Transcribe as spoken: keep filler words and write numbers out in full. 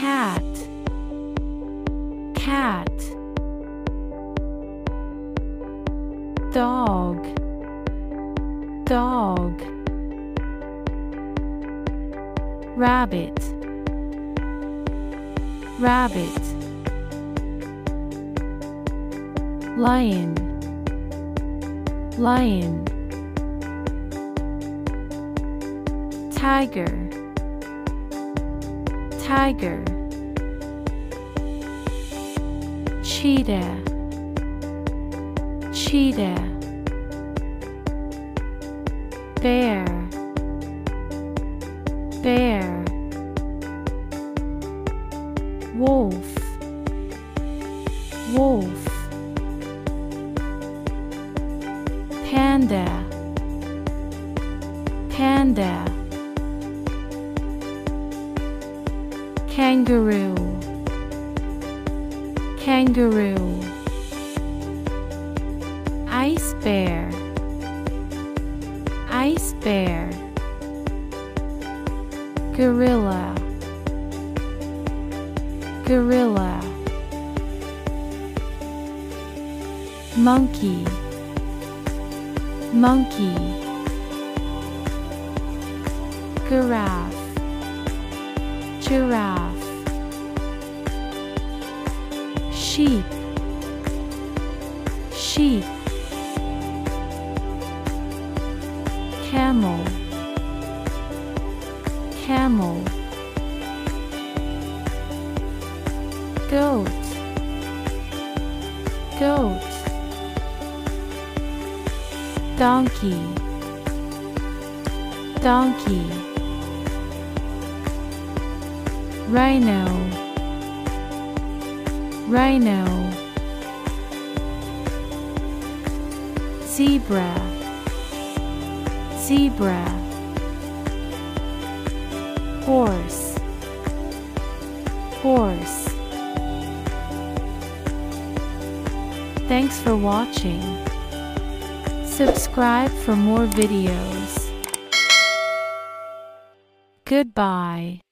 cat, cat, dog, dog, rabbit, rabbit, lion, lion, tiger, tiger, cheetah, cheetah, bear, bear, wolf, wolf, panda, panda, kangaroo, kangaroo, ice bear, ice bear, gorilla, gorilla, monkey, monkey, giraffe, giraffe, sheep, sheep, camel, camel, goat, goat, donkey, donkey, rhino, rhino, zebra, zebra, horse, horse. Thanks for watching. Subscribe for more videos. Goodbye.